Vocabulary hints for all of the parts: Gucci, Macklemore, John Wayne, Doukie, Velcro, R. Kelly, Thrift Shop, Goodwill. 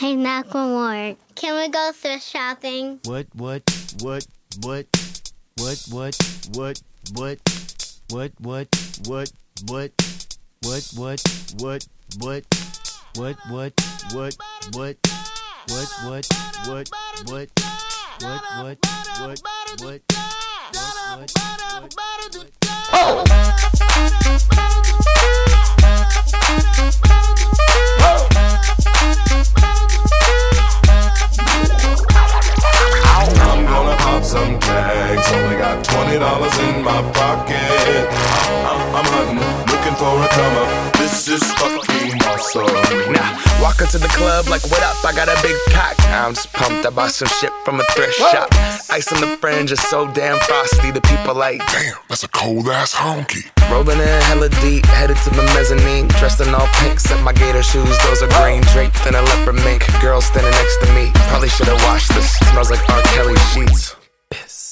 Hey, Macklemore, can we go thrift shopping? $20 in my pocket. I'm hunting, looking for a come up. This is fucking awesome. Now, walk into the club like, what up? I got a big pack. I'm just pumped. I bought some shit from a thrift shop. Ice on the fringe is so damn frosty. The people like, damn, that's a cold ass honky. Rolling in hella deep, headed to the mezzanine. Dressed in all pink, set my gator shoes. Those are green, draped in a leopard mink. Girl standing next to me, probably should've washed this. Smells like R. Kelly sheets. Piss.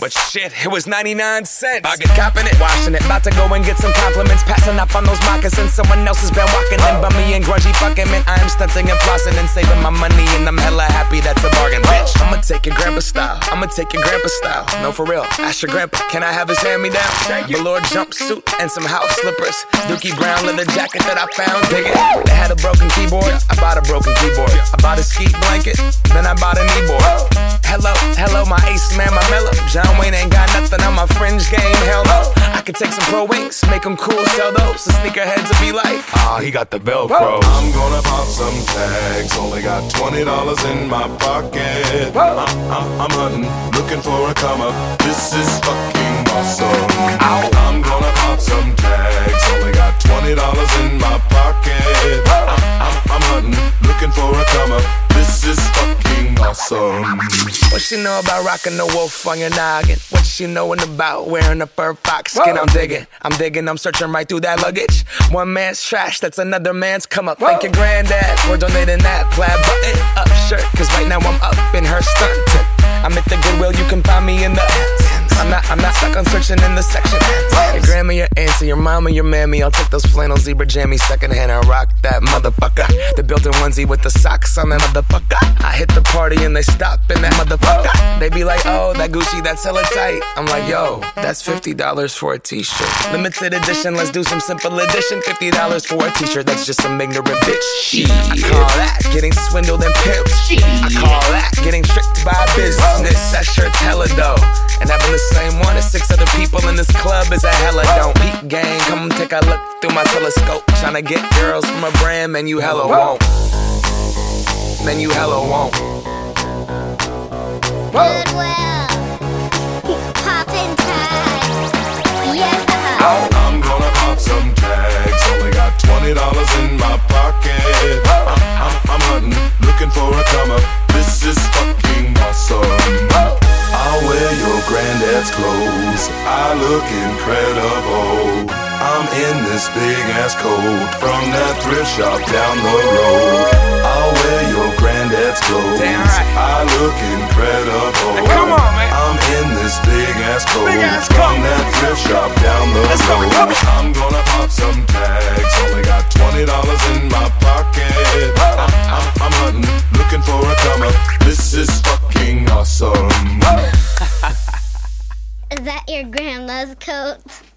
But shit, it was 99 cents. I get copping it, washing it, about to go and get some compliments. Passing up on those moccasins, someone else has been walking in. Bummy and grungy fucking man, I am stunting and flossing and saving my money, and I'm hella happy that's a bargain, bitch. I'ma take your grandpa style, I'ma take your grandpa style. No, for real, ask your grandpa, can I have his hand-me-down? Velour jumpsuit and some house slippers. Dookie brown leather jacket that I found, dig it. They had a broken keyboard, I bought a broken keyboard. I bought a ski blanket, then I bought a kneeboard. Hello, hello, my ace man, my mellow. John Wayne ain't got nothing on my fringe game, hell no. I could take some pro wings, make them cool, sell those. The sneakerheads will be like, ah, he got the Velcro. I'm gonna pop some tags, only got $20 in my pocket. I'm hunting, looking for a come up. This is fucking awesome. I'm gonna pop some tags, only got $20 in my pocket. I'm hunting, looking for a come up. This is fucking awesome. What she know about rocking the wolf on your noggin? What she knowin' about wearing a fur fox skin? I'm digging, I'm digging, I'm searching right through that luggage. One man's trash, that's another man's come up. Thank your granddad for donating that plaid button up shirt, cause right now I'm up in her stunt. I'm at the Goodwill, you can find me in the I'm not stuck on searching in the section. Your grandma, your auntie, your mama, your mammy. I'll take those flannel zebra jammies secondhand and rock that motherfucker. The built-in onesie with the socks on that motherfucker. I hit the party and they stop in that motherfucker. They be like, oh, that Gucci, that's hella tight. I'm like, yo, that's $50 for a t-shirt. Limited edition, let's do some simple edition. $50 for a t-shirt, that's just some ignorant bitch. I call that getting swindled and pimped. I call that getting tricked by business. That shirt's hella dough, and I've been the same one as 6 other people in this club is a hella don't. Peep gang, come take a look through my telescope. Tryna get girls from a brand, man, you hella won't. Man, you hella won't. Goodwill, poppin' tags, yeah. I'm gonna pop some tags, only got $20 in my pocket. I'm hunting, looking for a come up. This is fucking awesome. I'll wear your granddad's clothes, I look incredible. I'm in this big ass coat from that thrift shop down the road. I'll wear your granddad's clothes, I look incredible. I'm in this big ass coat from that thrift shop down the road. I'm gonna pop some tags, only got $20 in my pocket. I'm hunting, looking for a come up. This is fucking awesome. Is that your grandma's coat?